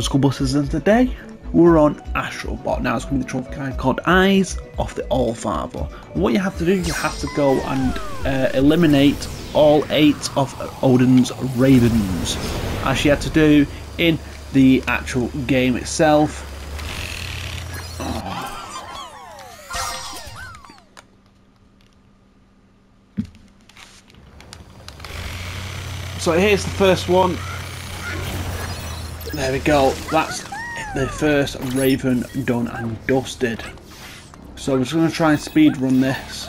School buses, and today we're on Astro Bot. Now it's going to be the trophy card called Eyes of the Allfather. And what you have to do, you have to go and eliminate all 8 of Odin's ravens, as you had to do in the actual game itself. So here's the first one. There we go, that's the first raven done and dusted. So I'm just going to try and speed run this.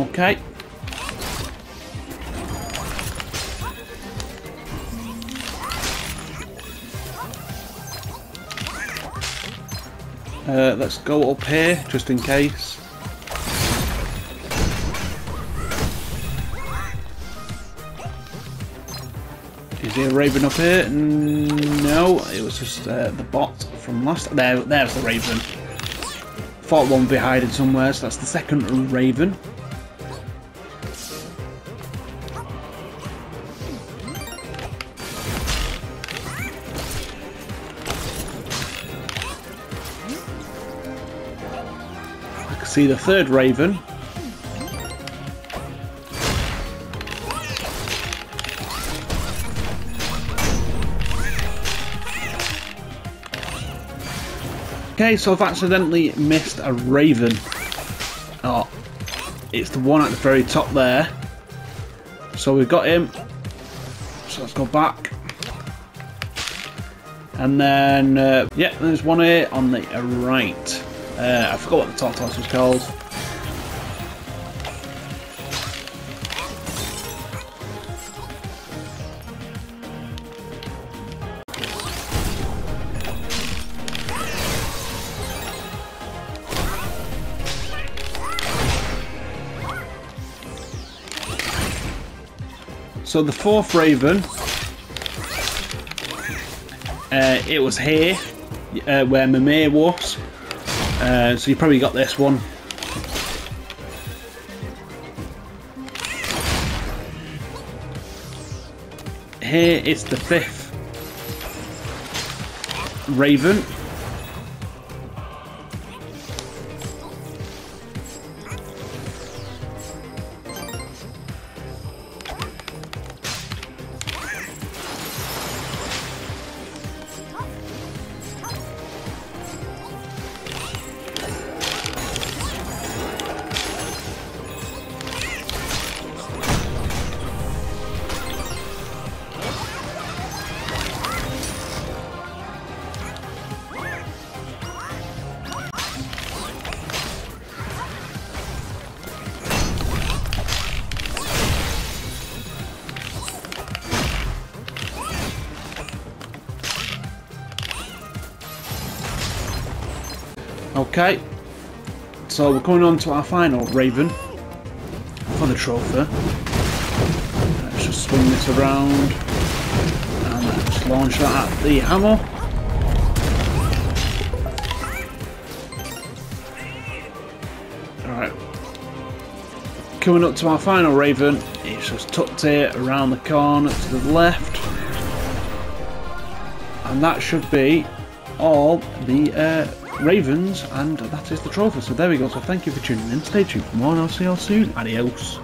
Okay. Let's go up here just in case. Is there a raven up here? No, it was just the bot from last. There's the raven. Thought one would be hiding somewhere, so that's the second raven. See the third raven. Okay, so I've accidentally missed a raven. Oh, it's the one at the very top there. So we've got him. So let's go back. And then, yeah, there's one here on the right. I forgot what the tortoise was called. So the fourth raven, it was here where Mimir was. So you probably got this one. Here is the fifth raven. Okay, so we're coming on to our final raven for the trophy. Let's just swing this around and let's launch that at the hammer. Alright, coming up to our final raven, it's just tucked here around the corner to the left. And that should be all the ravens, and that is the trophy. So there we go. So thank you for tuning in. Stay tuned for more and I'll see you all soon. Adios.